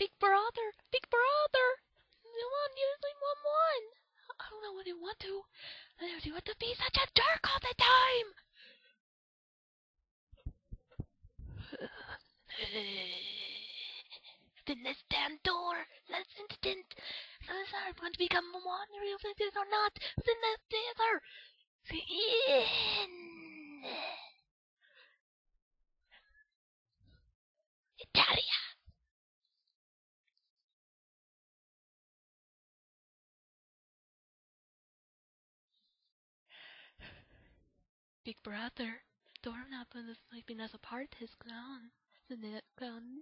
Big brother, the one you think won. I don't know what you want to. I don't want to be such a jerk all the time. Then let's stand door. Let's instant. Unless I want to become one, if it is or not. Then let's theater. Italia. Big brother, the doorknob might be not apart his clown. The clown